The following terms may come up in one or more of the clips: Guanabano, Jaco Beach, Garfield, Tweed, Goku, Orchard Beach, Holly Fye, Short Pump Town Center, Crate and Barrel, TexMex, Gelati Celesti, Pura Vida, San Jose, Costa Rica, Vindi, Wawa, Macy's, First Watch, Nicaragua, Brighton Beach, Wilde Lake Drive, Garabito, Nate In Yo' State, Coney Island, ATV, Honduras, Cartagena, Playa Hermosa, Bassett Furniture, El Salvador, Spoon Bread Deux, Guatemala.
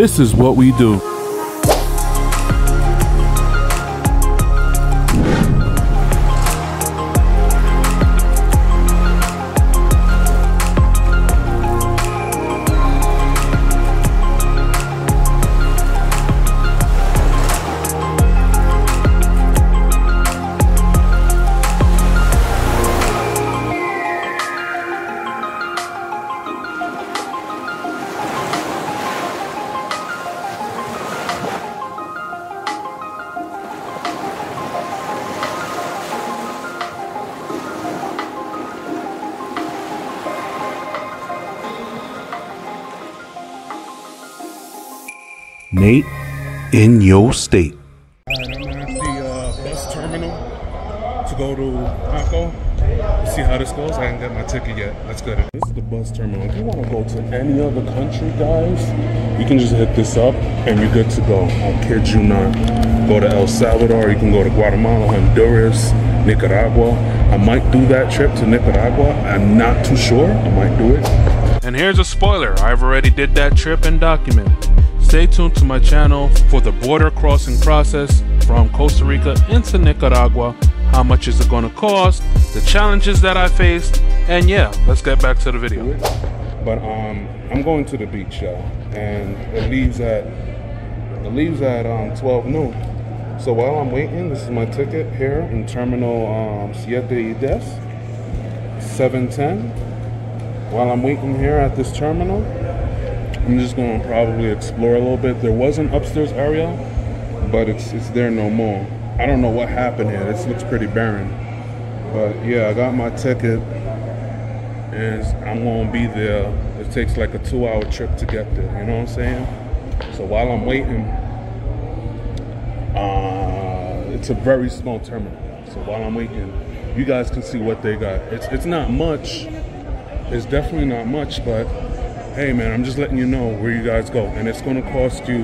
This is what we do. Nate in Yo' State. I'm at the bus terminal to go to Paco. Let's see how this goes. I haven't got my ticket yet. Let's go. This is the bus terminal. If you want to go to any other country, guys, you can just hit this up and you're good to go. I kid you not. Go to El Salvador. You can go to Guatemala, Honduras, Nicaragua. I might do that trip to Nicaragua. I'm not too sure. I might do it. And here's a spoiler. I've already did that trip and documented. Stay tuned to my channel for the border crossing process from Costa Rica into Nicaragua, how much is it going to cost, the challenges that I faced, and yeah, let's get back to the video. But I'm going to the beach, y'all, and it leaves at 12 noon. So while I'm waiting, this is my ticket here in terminal Siete y Diez, 710. While I'm waiting here at this terminal, I'm just going to probably explore a little bit. There was an upstairs area, but it's there no more. I don't know what happened here. This looks pretty barren. But yeah, I got my ticket, and I'm going to be there. It takes like a 2-hour trip to get there, you know what I'm saying? So while I'm waiting, it's a very small terminal. So while I'm waiting, you guys can see what they got. It's not much. It's definitely not much, but hey man, I'm just letting you know where you guys go, and it's gonna cost you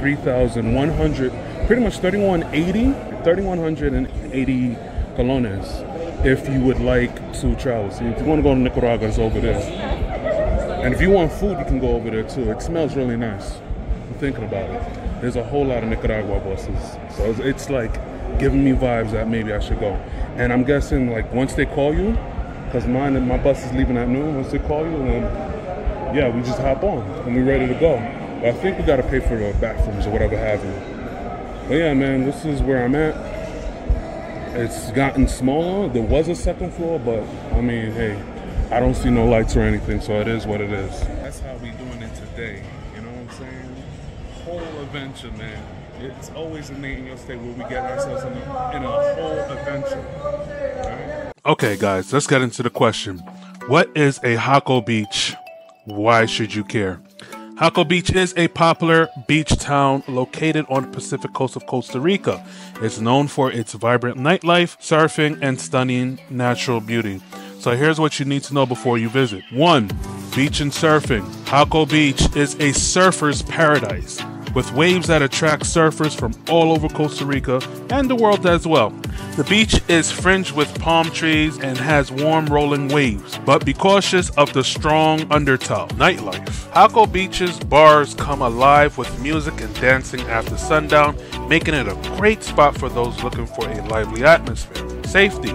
$3,100, pretty much $3,180 colones if you would like to travel. So if you wanna go to Nicaragua, it's over there. And if you want food, you can go over there too. It smells really nice. I'm thinking about it. There's a whole lot of Nicaragua buses. So it's like giving me vibes that maybe I should go. And I'm guessing like once they call you, cause mine and my bus is leaving at noon, once they call you, then yeah, we just hop on and we're ready to go. But I think we gotta pay for the bathrooms or whatever have you. But yeah, man, this is where I'm at. It's gotten smaller. There was a second floor, but I mean, hey, I don't see no lights or anything, so it is what it is. That's how we doing it today. You know what I'm saying? Whole adventure, man. It's always a Nate in Yo' State where we get ourselves in a whole adventure. Right? Okay, guys, let's get into the question. What is a Jaco Beach? Why should you care? Jaco Beach is a popular beach town located on the Pacific coast of Costa Rica. It's known for its vibrant nightlife, surfing, and stunning natural beauty. So here's what you need to know before you visit. 1. Beach and surfing. Jaco Beach is a surfer's paradise, with waves that attract surfers from all over Costa Rica and the world as well. The beach is fringed with palm trees and has warm rolling waves, but be cautious of the strong undertow. Nightlife. Jaco Beach's bars come alive with music and dancing after sundown, making it a great spot for those looking for a lively atmosphere. Safety.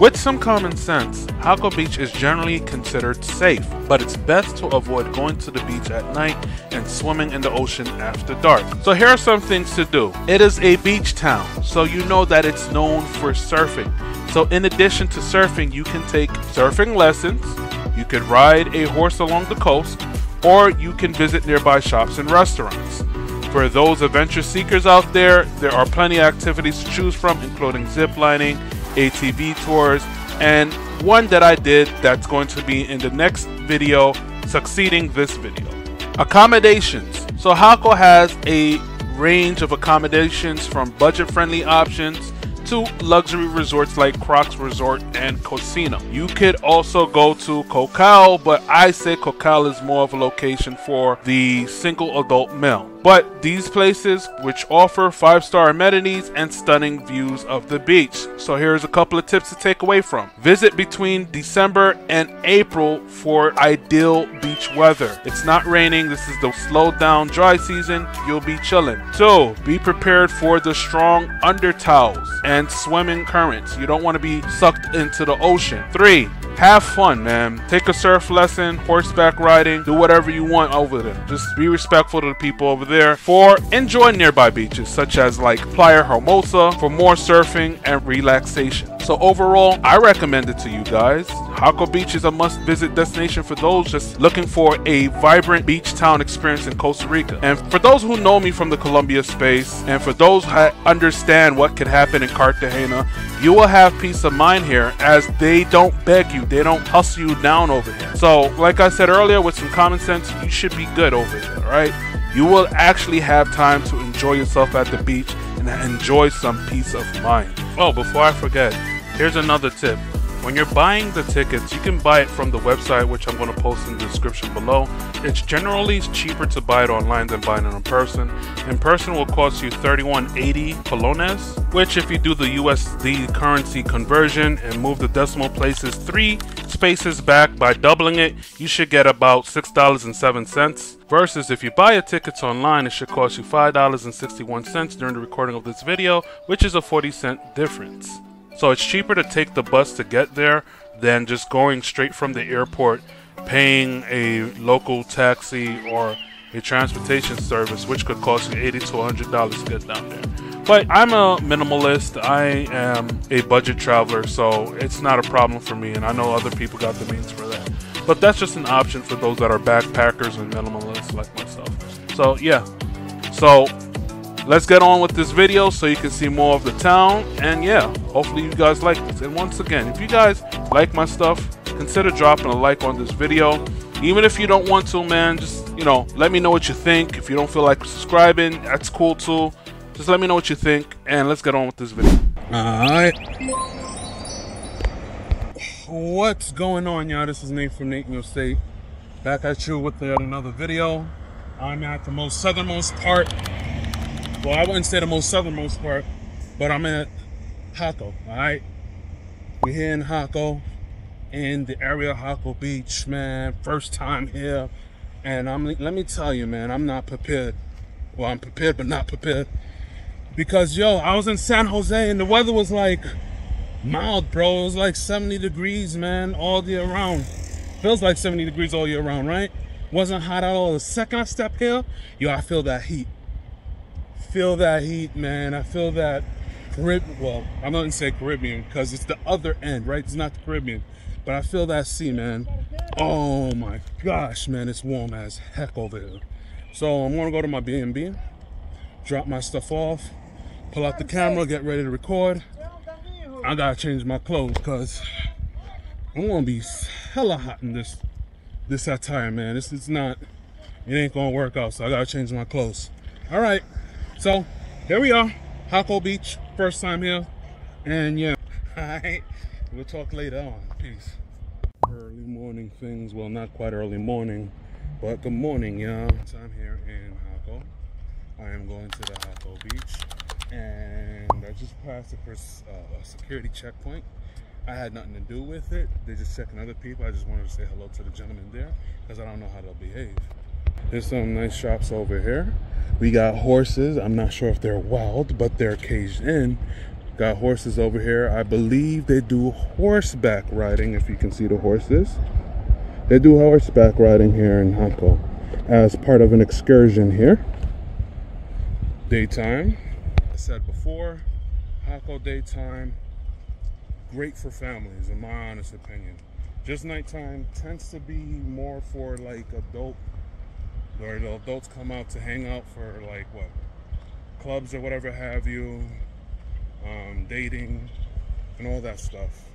With some common sense, Jaco Beach is generally considered safe, but it's best to avoid going to the beach at night and swimming in the ocean after dark. So here are some things to do. It is a beach town, so you know that it's known for surfing. So in addition to surfing, you can take surfing lessons, you could ride a horse along the coast, or you can visit nearby shops and restaurants. For those adventure seekers out there, there are plenty of activities to choose from, including zip lining, ATV tours, and one that I did that's going to be in the next video succeeding this video. Accommodations. So Jaco has a range of accommodations from budget-friendly options to luxury resorts like Crocs Resort and Casino. You could also go to Cocal, but I say Cocal is more of a location for the single adult male. but these places which offer 5-star amenities and stunning views of the beach. So here's a couple of tips to take away from. Visit between December and April for ideal beach weather. It's not raining, this is the slow down dry season, you'll be chilling. 2. Be prepared for the strong undertows and swimming currents. You don't want to be sucked into the ocean. 3. Have fun, man. Take a surf lesson, horseback riding, do whatever you want over there. Just be respectful to the people over there. 4. Enjoy nearby beaches such as like Playa Hermosa for more surfing and relaxation. So overall, I recommend it to you guys. Jaco Beach is a must-visit destination for those just looking for a vibrant beach town experience in Costa Rica. And for those who know me from the Colombia space, and for those who understand what could happen in Cartagena, you will have peace of mind here, as they don't beg you, they don't hustle you down over here. So like I said earlier, with some common sense, you should be good over here, right? You will actually have time to enjoy yourself at the beach and enjoy some peace of mind. Oh, before I forget, here's another tip. When you're buying the tickets, you can buy it from the website, which I'm going to post in the description below. It's generally cheaper to buy it online than buying it in person. In person will cost you 31.80 colones, which if you do the USD currency conversion and move the decimal places 3 spaces back by doubling it, you should get about $6.07. Versus if you buy your tickets online, it should cost you $5.61 during the recording of this video, which is a 40-cent difference. So it's cheaper to take the bus to get there than just going straight from the airport, paying a local taxi or a transportation service, which could cost you $80 to $100 to get down there. But I'm a minimalist, I am a budget traveler, so it's not a problem for me, and I know other people got the means for that. But that's just an option for those that are backpackers and minimalists like myself. So yeah, so let's get on with this video so you can see more of the town. And yeah, hopefully you guys like this. And once again, if you guys like my stuff, consider dropping a like on this video. Even if you don't want to, man, just, you know, let me know what you think. If you don't feel like subscribing, that's cool too. Just let me know what you think, and let's get on with this video. Alright. What's going on, y'all? This is Nate from Nate In Yo' State. Back at you with another video. I'm at the most southernmost part. Well, I wouldn't say the most southernmost part, but I'm at Jaco, alright? We're here in Jaco, in the area of Jaco Beach, man. First time here, and let me tell you, man, I'm not prepared. Well, I'm prepared, but not prepared. Because, yo, I was in San Jose, and the weather was, like, mild, bro. It was, like, 70 degrees, man, all year round. Feels like 70 degrees all year round, right? Wasn't hot at all. The second I step here, yo, I feel that heat. Feel that heat, man. I feel that Caribbean, well, I'm not gonna say Caribbean because it's the other end, right? It's not the Caribbean, but I feel that sea, man. Oh my gosh, man, it's warm as heck over here. So I'm gonna go to my B&B, drop my stuff off, pull out the camera, get ready to record. I gotta change my clothes because I'm gonna be hella hot in this attire, man. This is not, it ain't gonna work out, so I gotta change my clothes. All right. So here we are, Jaco Beach, first time here, and yeah, alright, we'll talk later on. Peace. Early morning things, well, not quite early morning, but good morning, y'all. So I'm here in Jaco. I am going to the Jaco Beach, and I just passed a security checkpoint. I had nothing to do with it, they're just checking other people. I just wanted to say hello to the gentleman there, because I don't know how they'll behave. There's some nice shops over here. We got horses. I'm not sure if they're wild, but they're caged in. Got horses over here. I believe they do horseback riding, if you can see the horses. They do horseback riding here in Jaco as part of an excursion here. Daytime. I said before, Jaco daytime, great for families, in my honest opinion. Just nighttime tends to be more for like adult, where the adults come out to hang out for like what, clubs or whatever have you, dating and all that stuff.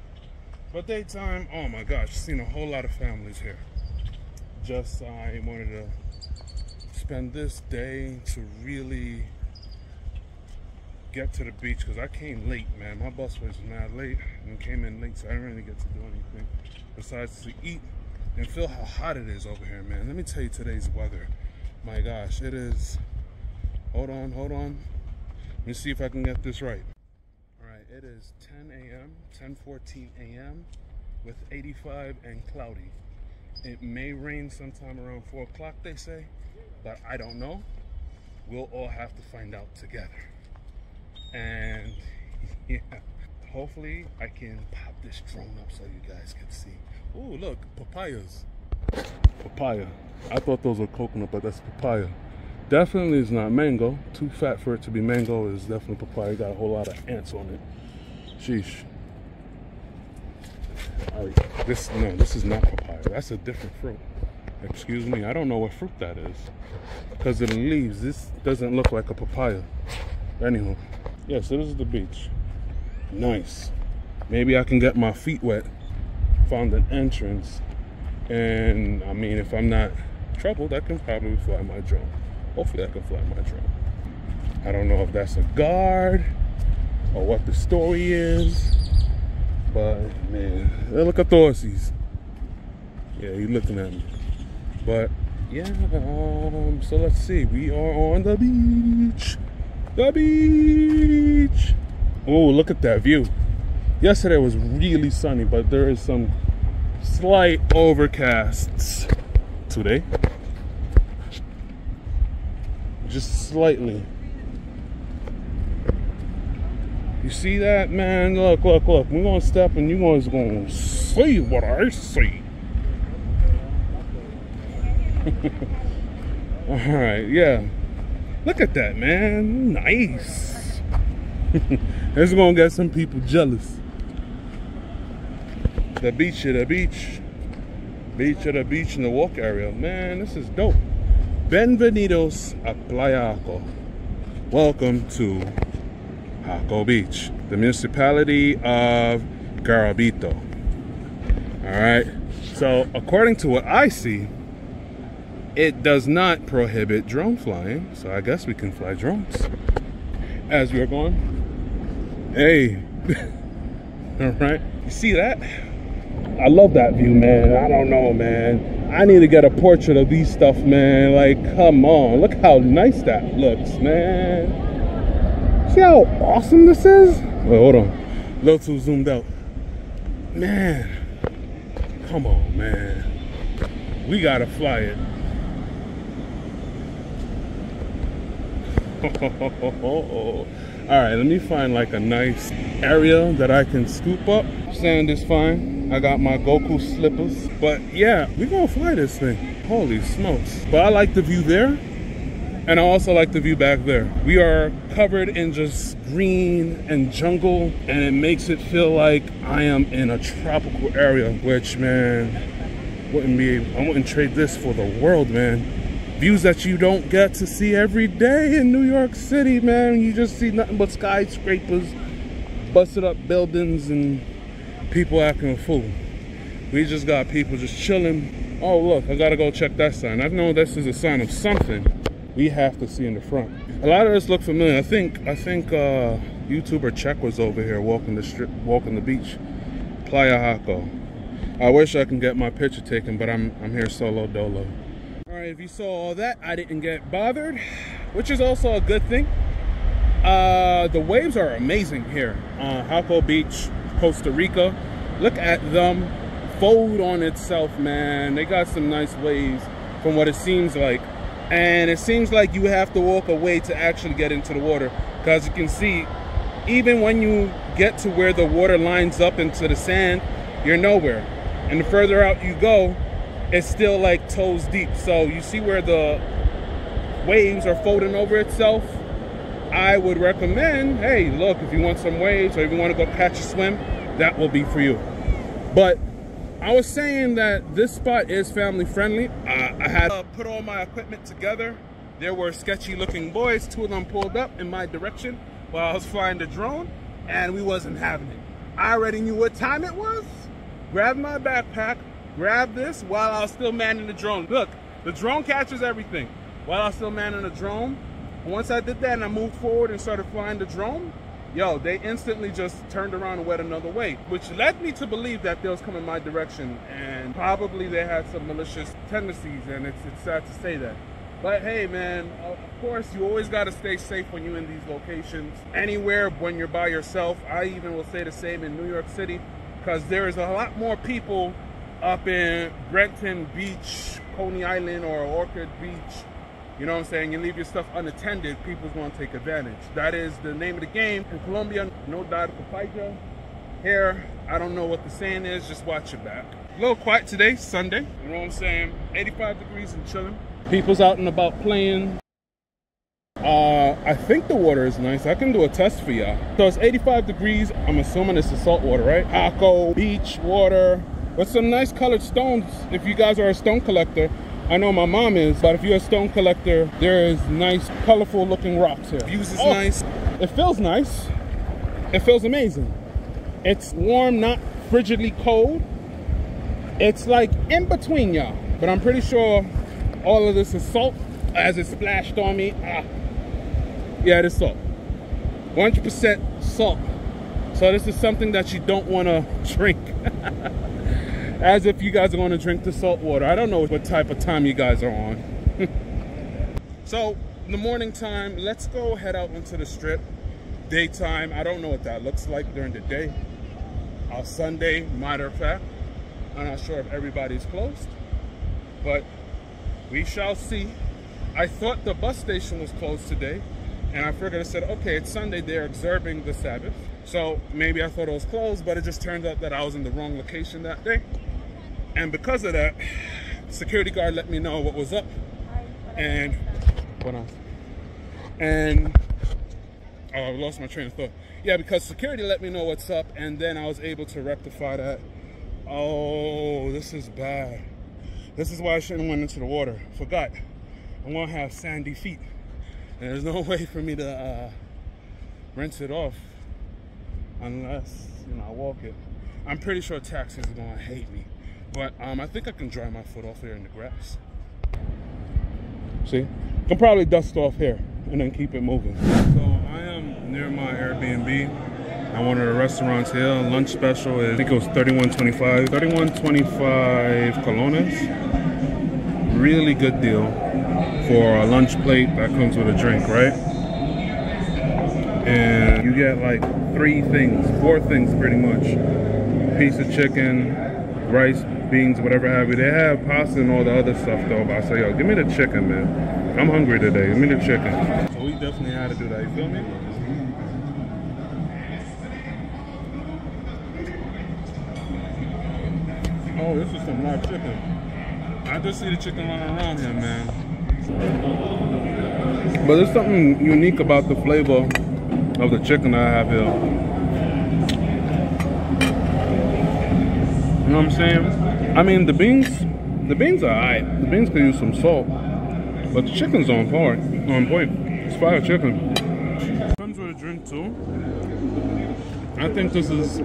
But daytime, oh my gosh, seen a whole lot of families here. Just I wanted to spend this day to really get to the beach because I came late, man. My bus was mad late and came in late, so I didn't really get to do anything besides to eat. And feel how hot it is over here, man. Let me tell you today's weather. My gosh, it is Hold on, hold on. Let me see if I can get this right. All right, it is 10 a.m., 10:14 a.m. with 85 and cloudy. It may rain sometime around 4 o'clock, they say, but I don't know. We'll all have to find out together. And yeah, hopefully I can pop this drone up so you guys can see. Oh, look, papayas. Papaya. I thought those were coconut, but that's papaya. Definitely is not mango. Too fat for it to be mango. Is definitely papaya. Got a whole lot of ants on it. Sheesh. All right. This, no, this is not papaya. That's a different fruit. Excuse me. I don't know what fruit that is. Because of the leaves, this doesn't look like a papaya. Anywho. Yeah, so this is the beach. Nice. Maybe I can get my feet wet. Found an entrance. And, I mean, if I'm not troubled, I can probably fly my drone. Hopefully I can fly my drone. I don't know if that's a guard or what the story is, but man, they look at Thorsies. Yeah, he's looking at me. But yeah, so let's see. We are on the beach. The beach. Oh, look at that view. Yesterday was really sunny, but there is some slight overcasts today. Just slightly. You see that, man? Look, look, look. We're gonna step and you guys gonna see what I see. Alright, yeah. Look at that, man. Nice. It's gonna get some people jealous. The beach of the beach. Beach of the beach in the walk area. Man, this is dope. Bienvenidos a Playa Jaco. Welcome to Jaco Beach, the municipality of Garabito. Alright, so according to what I see, it does not prohibit drone flying, so I guess we can fly drones as we're going. Hey, alright, you see that? I love that view, man. I don't know, man. I need to get a portrait of these stuff, man. Like, come on. Look how nice that looks, man. See how awesome this is? Wait, hold on. A little too zoomed out. Man. Come on, man. We gotta fly it. All right, let me find like a nice area that I can scoop up. Sand is fine. I got my Goku slippers, but yeah, we're gonna fly this thing. Holy smokes. But I like the view there, and I also like the view back there. We are covered in just green and jungle, and it makes it feel like I am in a tropical area, which, man, I wouldn't trade this for the world, man. Views that you don't get to see every day in New York City, man. You just see nothing but skyscrapers, busted up buildings, and people acting a fool. We just got people just chilling. Oh, look, I gotta go check that sign. I know this is a sign of something we have to see in the front. A lot of this look familiar. I think YouTuber Czech was over here walking the strip, walking the beach. Playa Jaco. I wish I can get my picture taken, but I'm here solo dolo. All right, if you saw all that, I didn't get bothered, which is also a good thing. The waves are amazing here on Jaco Beach, Costa Rica. Look at them fold on itself, man. They got some nice waves from what it seems like. And it seems like you have to walk away to actually get into the water. Because you can see, even when you get to where the water lines up into the sand, you're nowhere. And the further out you go, it's still like toes deep. So you see where the waves are folding over itself? I would recommend, hey, look, if you want some waves or if you want to go catch a swim, that will be for you. But I was saying that this spot is family friendly. I had put all my equipment together. There were sketchy looking boys. Two of them pulled up in my direction while I was flying the drone, and we wasn't having it. I already knew what time it was. Grabbed my backpack, grabbed this while I was still manning the drone. Look, the drone catches everything. While I was still manning the drone, once I did that and I moved forward and started flying the drone, yo, they instantly just turned around and went another way, which led me to believe that they was coming my direction, and probably they had some malicious tendencies, and it's sad to say that. But hey, man, of course, you always got to stay safe when you're in these locations. Anywhere when you're by yourself, I even will say the same in New York City, because there is a lot more people up in Brighton Beach, Coney Island, or Orchard Beach. You know what I'm saying? You leave your stuff unattended, people's going to take advantage. That is the name of the game. In Colombia, no dar papaya. Here, I don't know what the saying is, just watch your back. A little quiet today, Sunday. You know what I'm saying? 85 degrees and chilling. People's out and about playing. I think the water is nice. I can do a test for y'all. So it's 85 degrees. I'm assuming it's the salt water, right? Jaco Beach water. With some nice colored stones. If you guys are a stone collector, I know my mom is, but if you're a stone collector, there is nice, colorful looking rocks here. Views is nice. It feels nice. It feels amazing. It's warm, not frigidly cold. It's like in between, y'all. But I'm pretty sure all of this is salt as it splashed on me. Yeah, it is salt. 100% salt. So this is something that you don't want to drink. As if you guys are going to drink the salt water. I don't know what type of time you guys are on. So, in the morning time, let's go head out onto the strip. Daytime, I don't know what that looks like during the day. On Sunday, matter of fact. I'm not sure if everybody's closed, but we shall see. I thought the bus station was closed today, and I figured, I said, okay, it's Sunday, they're observing the Sabbath. So maybe I thought it was closed, but it just turned out that I was in the wrong location that day. And because of that, security guard let me know what was up, and what else? And oh, I lost my train of thought. Yeah, because security let me know what's up, and then I was able to rectify that. Oh, this is bad. This is why I shouldn't have went into the water. Forgot. I'm gonna have sandy feet, and there's no way for me to rinse it off unless, you know, I walk it. I'm pretty sure taxis are gonna hate me. But I think I can dry my foot off here in the grass. See? I can probably dust off here and then keep it moving. So I am near my Airbnb. I wanted a restaurant here. Lunch special is, I think it was $31.25. $31.25 colones. Really good deal for a lunch plate that comes with a drink, right? And you get like four things pretty much. Piece of chicken, rice, beans, whatever have you. They have pasta and all the other stuff though, but I say, yo, give me the chicken, man. I'm hungry today, give me the chicken. So we definitely had to do that, you feel me? Oh, this is some live chicken. I just see the chicken running around here, man. But there's something unique about the flavor of the chicken that I have here. You know what I'm saying? I mean, the beans are alright. The beans can use some salt, but the chicken's on point. It's fire chicken. It comes with a drink too. I think this is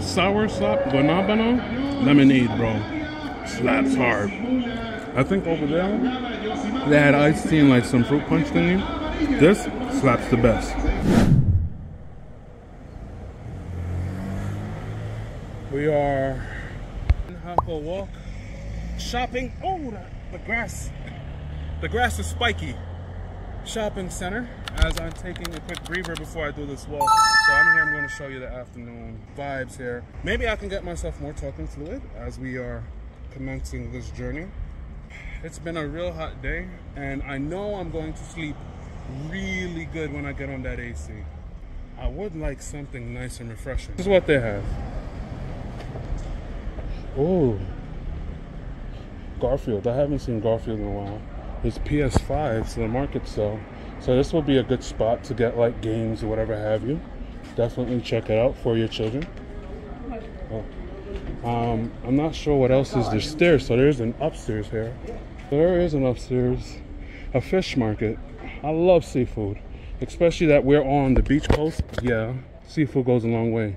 sour sop Guanabano lemonade, bro. Slaps hard. I think over there they had iced tea and like some fruit punch thingy. This slaps the best. We are. Go walk shopping. Oh, the grass is spiky. Shopping center. As I'm taking a quick breather before I do this walk, so I'm here. I'm going to show you the afternoon vibes here. Maybe I can get myself more talking fluid as we are commencing this journey. It's been a real hot day, and I know I'm going to sleep really good when I get on that AC. I would like something nice and refreshing. This is what they have. Oh, Garfield. I haven't seen Garfield in a while. His PS5's in the market sale. So this will be a good spot to get like games or whatever have you. Definitely check it out for your children. Oh. I'm not sure what else is. There's stairs, so there's an upstairs here. There is an upstairs, a fish market. I love seafood, especially that we're on the beach coast. Yeah, seafood goes a long way.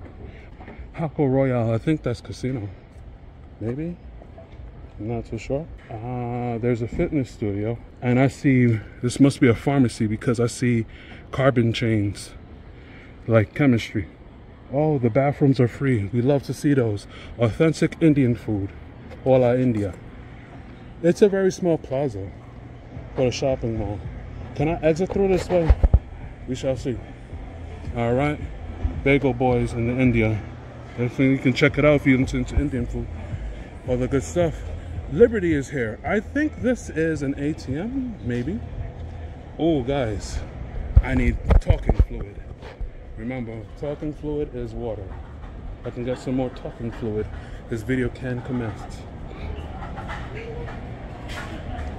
Jaco Royale, I think that's casino. Maybe? I'm not too sure. There's a fitness studio. And I see, this must be a pharmacy because I see carbon chains, like chemistry. Oh, the bathrooms are free. We love to see those. Authentic Indian food. Hola India. It's a very small plaza. for the shopping mall. Can I exit through this way? We shall see. All right, Bagel Boys in the India. Definitely you can check it out if you're into Indian food. All the good stuff. Liberty is here. I think this is an ATM, maybe. Oh, guys, I need talking fluid. Remember, talking fluid is water. I can get some more talking fluid. This video can commence.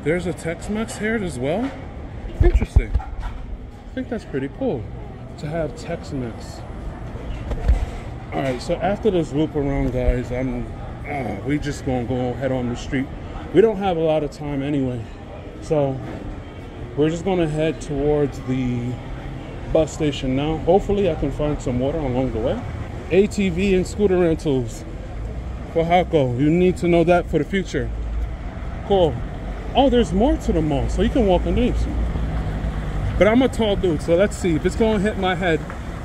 There's a TexMex here as well. Interesting. I think that's pretty cool to have TexMex. All right, so after this loop around, guys, we just gonna go head on the street. We don't have a lot of time anyway, so we're just gonna head towards the bus station now. Hopefully I can find some water along the way. ATV and scooter rentals for Jaco. You need to know that for the future. Cool. Oh, there's more to the mall, so you can walk in these. But I'm a tall dude, so let's see. If it's gonna hit my head,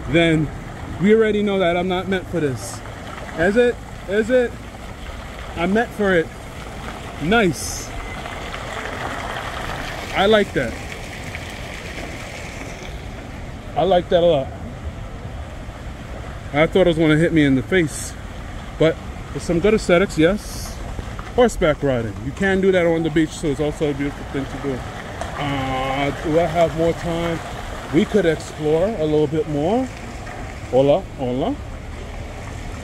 then we already know that I'm not meant for this. Is it? Is it? I'm meant for it. Nice. I like that. I like that a lot. I thought it was gonna hit me in the face, but with some good aesthetics, yes. Horseback riding. You can do that on the beach, so it's also a beautiful thing to do. Do I have more time? We could explore a little bit more. Hola, hola.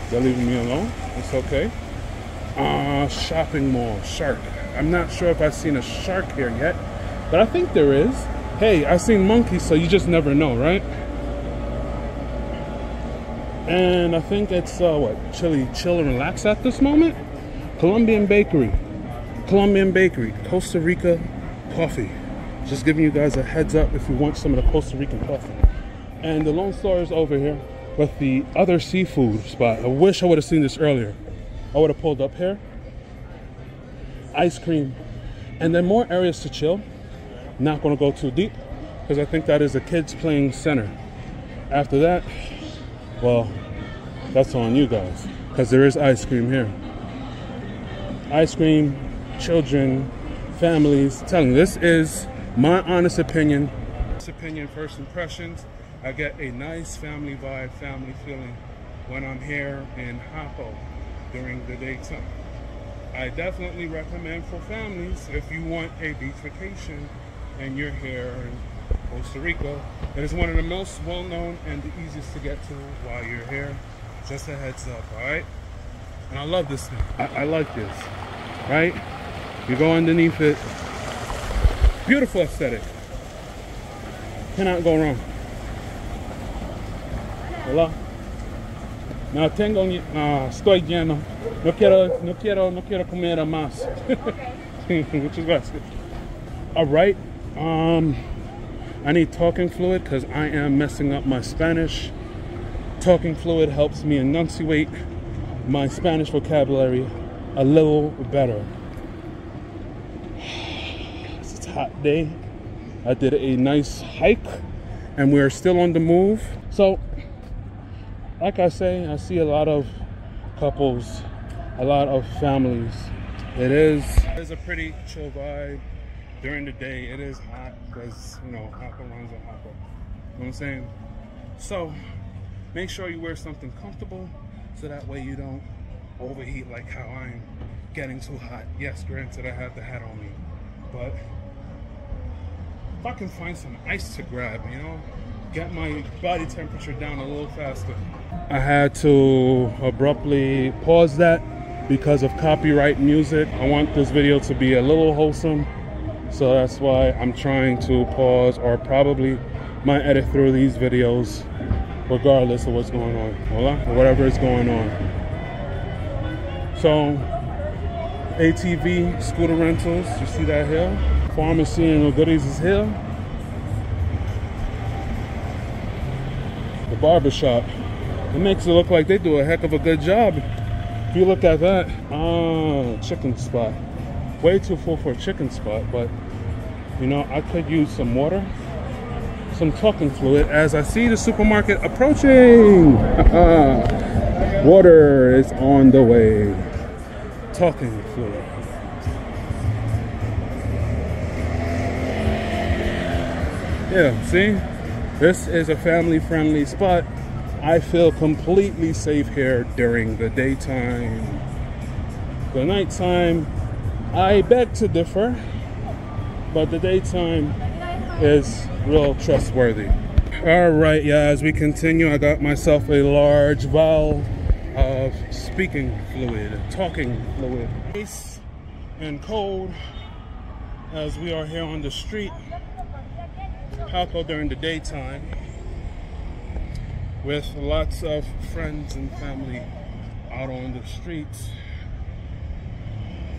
They're leaving me alone. It's okay. Shopping mall, shark. I'm not sure if I've seen a shark here yet, but I think there is. Hey, I've seen monkeys, so you just never know, right? And I think it's, what, chill and relax at this moment? Colombian Bakery, Costa Rica coffee. Just giving you guys a heads up if you want some of the Costa Rican coffee. And the Lone Star is over here with the other seafood spot. I wish I would have seen this earlier. I would have pulled up here. Ice cream. And then more areas to chill. Not gonna go too deep, because I think that is a kids playing center. After that, well, that's on you guys, because there is ice cream here. Ice cream, children, families. I'm telling you, this is my honest opinion. First impressions. I get a nice family vibe, family feeling when I'm here in Jaco during the daytime. I definitely recommend for families if you want a beach vacation and you're here in Costa Rica. It is one of the most well-known and the easiest to get to while you're here. Just a heads up, all right? And I love this thing. I like this, right? You go underneath it. Beautiful aesthetic. Cannot go wrong. Hola. No tengo, estoy lleno. No quiero comer más. Muchas gracias. All right. I need talking fluid because I am messing up my Spanish. Talking fluid helps me enunciate my Spanish vocabulary a little better. It's a hot day. I did a nice hike and we're still on the move. So, like I say, I see a lot of couples, a lot of families. It is a pretty chill vibe. During the day, it is hot because, you know, Jaco runs on Jaco. You know what I'm saying? So, make sure you wear something comfortable so that way you don't overheat like how I'm getting too hot. Yes, granted, I have the hat on me, but if I can find some ice to grab, you know, get my body temperature down a little faster. I had to abruptly pause that because of copyright music. I want this video to be a little wholesome. So that's why I'm trying to pause, or probably might edit through these videos regardless of what's going on, or whatever is going on. So, ATV, scooter rentals, you see that here? Pharmacy and goodies is here. The barbershop. It makes it look like they do a heck of a good job. If you look at that, chicken spot. Way too full for a chicken spot, but you know, I could use some water, some talking fluid as I see the supermarket approaching. Water is on the way. Talking fluid. Yeah, see? This is a family-friendly spot. I feel completely safe here during the daytime. The nighttime, I beg to differ, but the daytime is real trustworthy. All right, yeah, as we continue, I got myself a large vial of speaking fluid, talking fluid. Nice and cold as we are here on the street. How cold during the daytime with lots of friends and family out on the streets.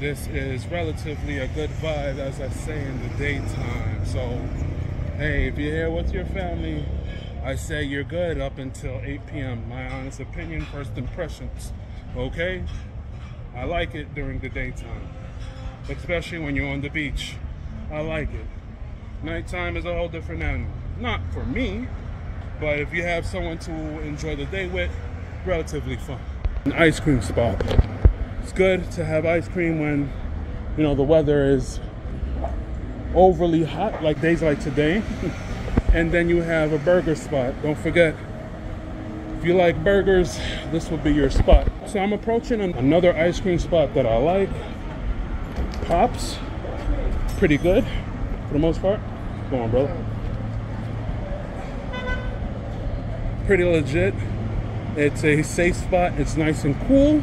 This is relatively a good vibe, as I say, in the daytime. So, hey, if you're here with your family, I say you're good up until 8 p.m. My honest opinion, first impressions, okay? I like it during the daytime, especially when you're on the beach. I like it. Nighttime is a whole different animal. Not for me, but if you have someone to enjoy the day with, relatively fun. An ice cream spot. It's good to have ice cream when, you know, the weather is overly hot, like days like today. And then you have a burger spot. Don't forget, if you like burgers, this would be your spot. So I'm approaching another ice cream spot that I like. Pops, pretty good for the most part. Come on, brother. Pretty legit. It's a safe spot. It's nice and cool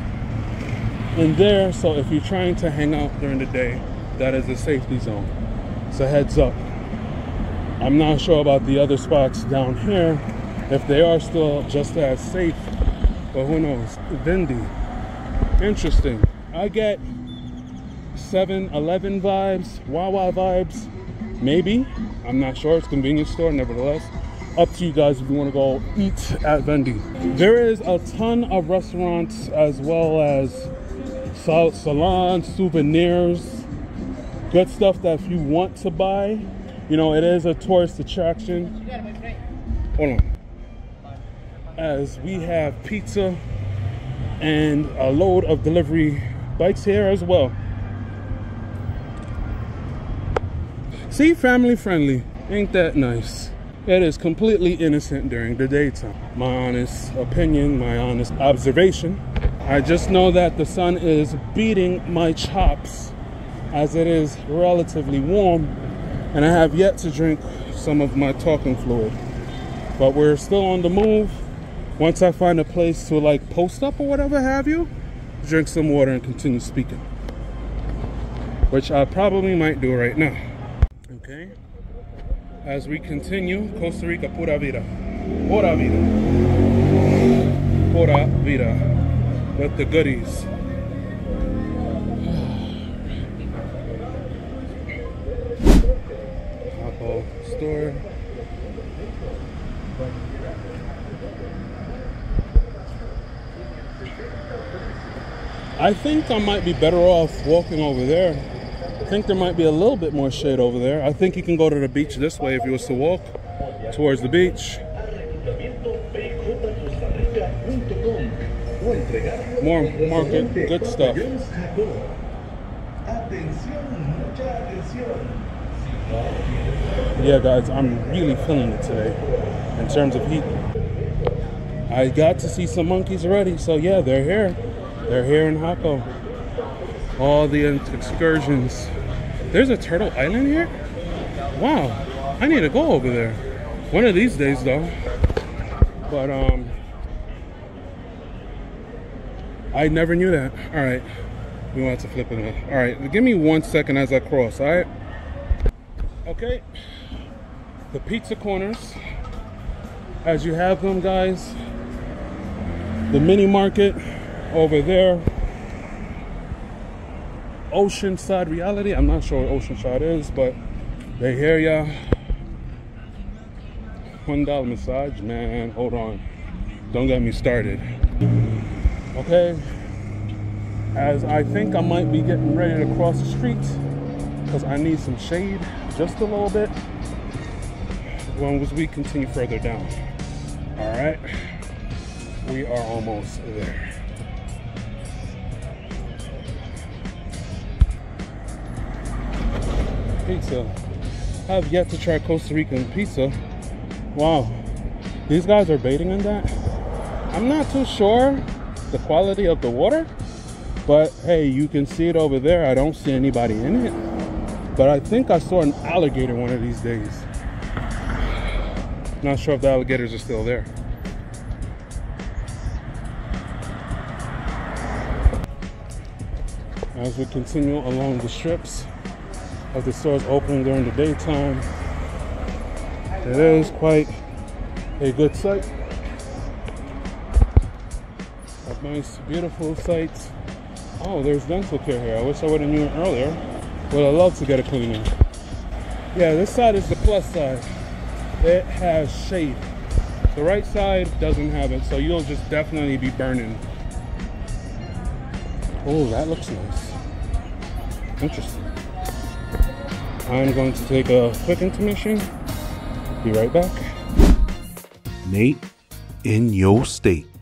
in there, so if you're trying to hang out during the day, that is a safety zone. So heads up. I'm not sure about the other spots down here, if they are still just as safe, but who knows. Vindi, interesting. I get 7-Eleven vibes, Wawa vibes, maybe. I'm not sure, it's a convenience store nevertheless. Up to you guys if you want to go eat at Vindi. There is a ton of restaurants as well as salons, souvenirs, good stuff that if you want to buy, you know, it is a tourist attraction. Hold on. As we have pizza and a load of delivery bikes here as well. See, family friendly. Ain't that nice? It is completely innocent during the daytime. My honest opinion, my honest observation. I just know that the sun is beating my chops as it is relatively warm and I have yet to drink some of my talking fluid. But we're still on the move. Once I find a place to like post up or whatever have you, drink some water and continue speaking. Which I probably might do right now. Okay. As we continue, Costa Rica, Pura Vida. Pura Vida. Pura Vida. With the goodies. Alcohol store. I think I might be better off walking over there. I think there might be a little bit more shade over there. I think you can go to the beach this way if you was to walk towards the beach. More market, good stuff. Yeah, guys, I'm really feeling it today in terms of heat. I got to see some monkeys already, so yeah, they're here. They're here in Jaco. All the excursions. There's a turtle island here? Wow, I need to go over there. One of these days, though. But, I never knew that. All right, we want to flip it up. All right, give me 1 second as I cross, all right? Okay, the pizza corners, as you have them, guys. The mini market over there. Oceanside Reality, I'm not sure what Oceanside is, but they hear ya. $1 massage, man, hold on. Don't get me started. Okay, as I think I might be getting ready to cross the street because I need some shade just a little bit as long as we continue further down. All right, we are almost there. Pizza, I have yet to try Costa Rican pizza. Wow, these guys are baiting on that. I'm not too sure the quality of the water, but hey, you can see it over there. I don't see anybody in it, but I think I saw an alligator one of these days. Not sure if the alligators are still there. As we continue along the strips of the stores opening during the daytime, it is quite a good sight. Of nice, beautiful sights. Oh, there's dental care here. I wish I would have known earlier. Would have loved to get a cleaning. Yeah, this side is the plus side. It has shade. The right side doesn't have it, so you'll just definitely be burning. Oh, that looks nice. Interesting. I'm going to take a quick intermission. Be right back. Nate In Yo' State.